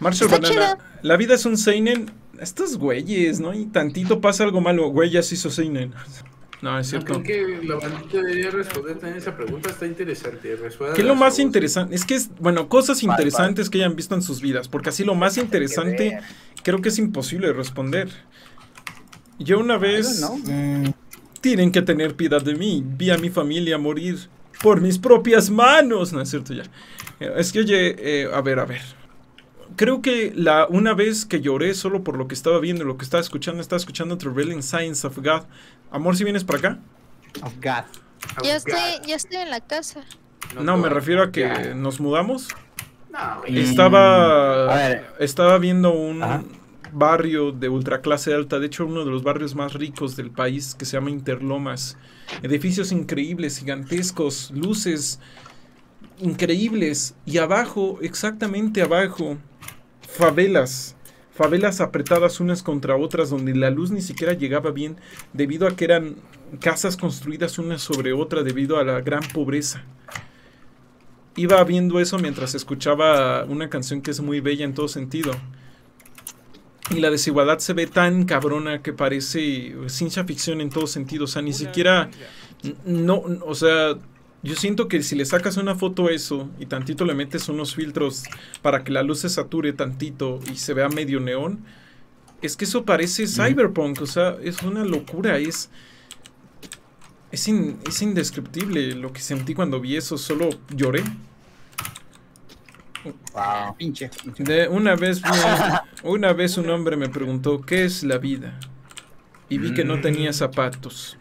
Marshall Banana. Chido. La vida es un seinen. Estos güeyes, ¿no? Y tantito pasa algo malo. Güey, ya se hizo seinen. No, es cierto. Creo que la bandita debería responder también esa pregunta. Está interesante. Resuelve. ¿Qué es lo más interesante? Es que es, bueno, cosas interesantes que hayan visto en sus vidas. Porque así lo más interesante creo que es imposible responder. Yo una vez... Tienen que tener piedad de mí. Vi a mi familia morir por mis propias manos. No, es cierto, ya. Es que, oye, a ver. Creo que una vez que lloré solo por lo que estaba viendo, lo que estaba escuchando Traveling Science of God. Amor, si vienes para acá. Of God. Yo estoy en la casa. No, me refiero a que nos mudamos. No, estaba viendo un... barrio de ultraclase alta, de hecho uno de los barrios más ricos del país, que se llama Interlomas. Edificios increíbles, gigantescos, luces increíbles, y abajo, exactamente abajo, favelas apretadas unas contra otras, donde la luz ni siquiera llegaba bien, debido a que eran casas construidas una sobre otra debido a la gran pobreza. Iba viendo eso mientras escuchaba una canción que es muy bella en todo sentido. Y la desigualdad se ve tan cabrona que parece ciencia ficción en todos sentidos. O sea, ni siquiera... No, o sea, yo siento que si le sacas una foto a eso y tantito le metes unos filtros para que la luz se sature tantito y se vea medio neón, es que eso parece cyberpunk. O sea, es una locura. Es indescriptible lo que sentí cuando vi eso. Solo lloré. Wow. Pinche. Una vez un hombre me preguntó, ¿qué es la vida? Y vi que no tenía zapatos.